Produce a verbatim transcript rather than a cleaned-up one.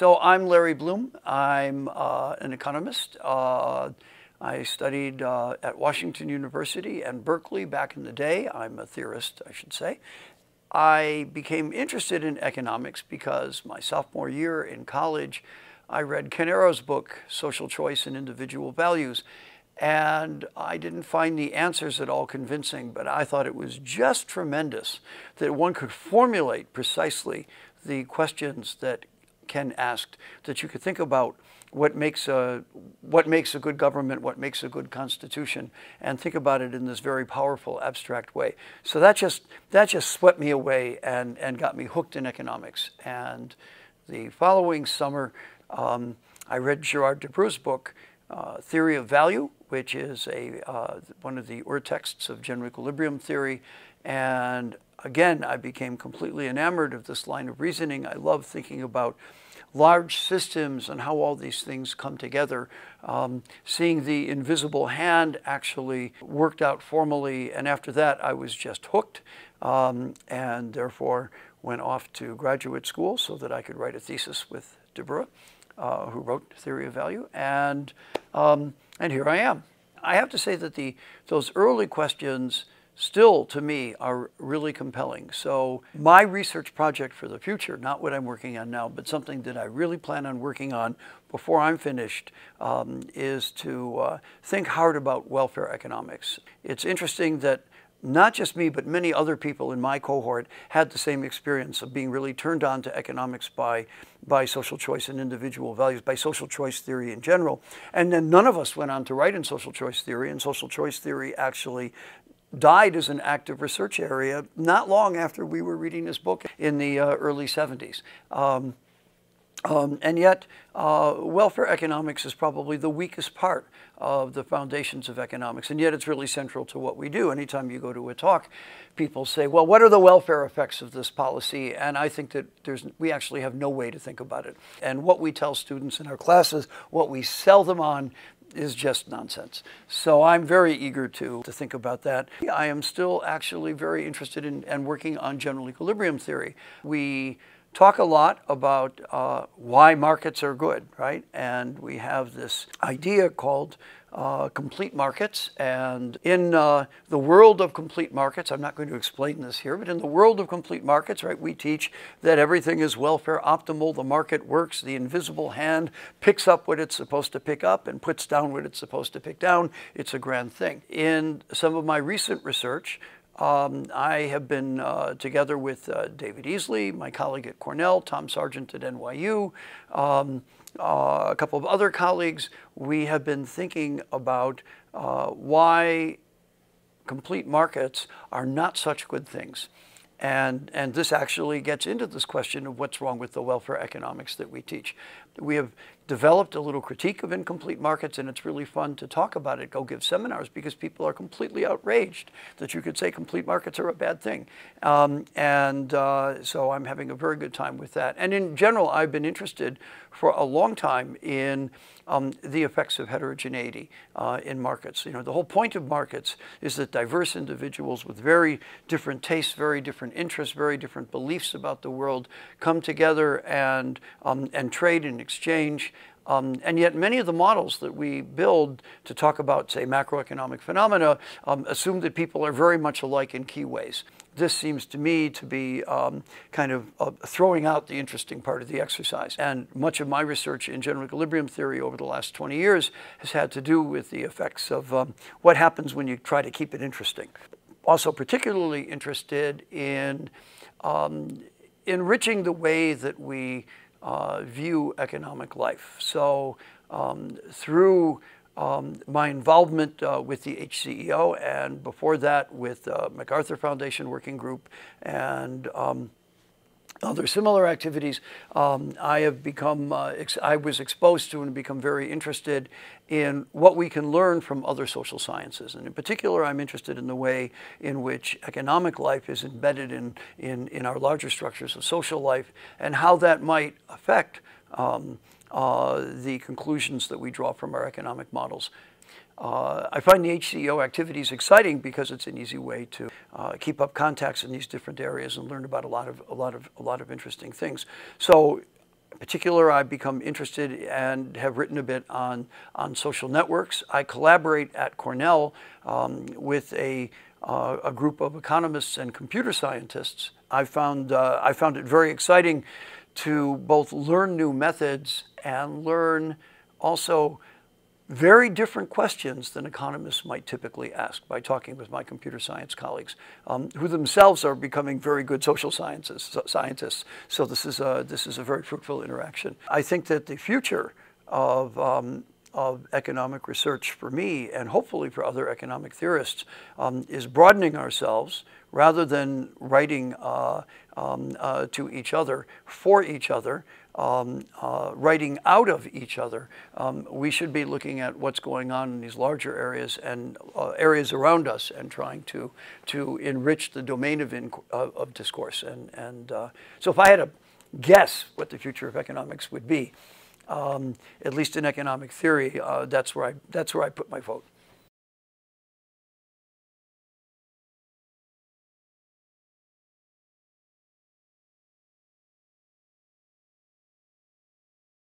So I'm Larry Blume. I'm uh, an economist. Uh, I studied uh, at Washington University and Berkeley back in the day. I'm a theorist, I should say. I became interested in economics because my sophomore year in college, I read Canero's book, Social Choice and Individual Values, and I didn't find the answers at all convincing, but I thought it was just tremendous that one could formulate precisely the questions that Ken asked, that you could think about what makes a, what makes a good government, what makes a good constitution, and think about it in this very powerful, abstract way. So that just, that just swept me away and, and got me hooked in economics. And the following summer, um, I read Gerard Debreu's book, uh, Theory of Value, which is a, uh, one of the urtexts of general equilibrium theory. And again, I became completely enamored of this line of reasoning. I love thinking about large systems and how all these things come together. Um, seeing the invisible hand actually worked out formally, and after that I was just hooked, um, and therefore went off to graduate school so that I could write a thesis with Debreu, uh, who wrote Theory of Value, and, um, and here I am. I have to say that the, those early questions still, to me, are really compelling. So my research project for the future, not what I'm working on now, but something that I really plan on working on before I'm finished, um, is to uh, think hard about welfare economics. It's interesting that not just me, but many other people in my cohort had the same experience of being really turned on to economics by, by social choice and individual values, by social choice theory in general. And then none of us went on to write in social choice theory, and social choice theory actually died as an active research area not long after we were reading this book in the uh, early seventies. Um, um, and yet, uh, welfare economics is probably the weakest part of the foundations of economics, and yet it's really central to what we do. Anytime you go to a talk, people say, well, what are the welfare effects of this policy? And I think that there's, we actually have no way to think about it. And what we tell students in our classes, what we sell them on, is just nonsense. So I'm very eager to, to think about that. I am still actually very interested in and working on general equilibrium theory. We talk a lot about uh, why markets are good, right? And we have this idea called uh, complete markets. And in uh, the world of complete markets, I'm not going to explain this here, but in the world of complete markets, right, we teach that everything is welfare optimal, the market works, the invisible hand picks up what it's supposed to pick up and puts down what it's supposed to pick down. It's a grand thing. In some of my recent research, Um, I have been uh, together with uh, David Easley, my colleague at Cornell, Tom Sargent at N Y U, um, uh, a couple of other colleagues. We have been thinking about uh, why complete markets are not such good things. And, and this actually gets into this question of what's wrong with the welfare economics that we teach. We have developed a little critique of incomplete markets, and it's really fun to talk about it, go give seminars, because people are completely outraged that you could say complete markets are a bad thing. Um, and uh, so I'm having a very good time with that. And in general, I've been interested for a long time in um, the effects of heterogeneity uh, in markets. You know, the whole point of markets is that diverse individuals with very different tastes, very different interests, very different beliefs about the world come together and, um, and trade and exchange. Um, and yet many of the models that we build to talk about, say, macroeconomic phenomena um, assume that people are very much alike in key ways. This seems to me to be um, kind of uh, throwing out the interesting part of the exercise. And much of my research in general equilibrium theory over the last twenty years has had to do with the effects of um, what happens when you try to keep it interesting. Also particularly interested in um, enriching the way that we Uh, view economic life. So um, through um, my involvement uh, with the H C E O, and before that with uh, MacArthur Foundation Working Group and um, other similar activities, um, I have become, uh, ex I was exposed to and become very interested in what we can learn from other social sciences. And in particular, I'm interested in the way in which economic life is embedded in, in, in our larger structures of social life, and how that might affect um, uh, the conclusions that we draw from our economic models. Uh, I find the H C E O activities exciting because it's an easy way to uh, keep up contacts in these different areas and learn about a lot of a lot of a lot of interesting things. So particular, I've become interested and have written a bit on, on social networks. I collaborate at Cornell um, with a, uh, a group of economists and computer scientists. I found, uh, I found it very exciting to both learn new methods and learn also very different questions than economists might typically ask by talking with my computer science colleagues, um, who themselves are becoming very good social sciences, so scientists. So this is, a, this is a very fruitful interaction. I think that the future of, um, of economic research for me, and hopefully for other economic theorists, um, is broadening ourselves rather than writing uh, um, uh, to each other, for each other, Um, uh, writing out of each other. Um, we should be looking at what's going on in these larger areas and uh, areas around us, and trying to to enrich the domain of in, uh, of discourse. And and uh, so, if I had to guess what the future of economics would be, um, at least in economic theory, uh, that's where I that's where I put my vote.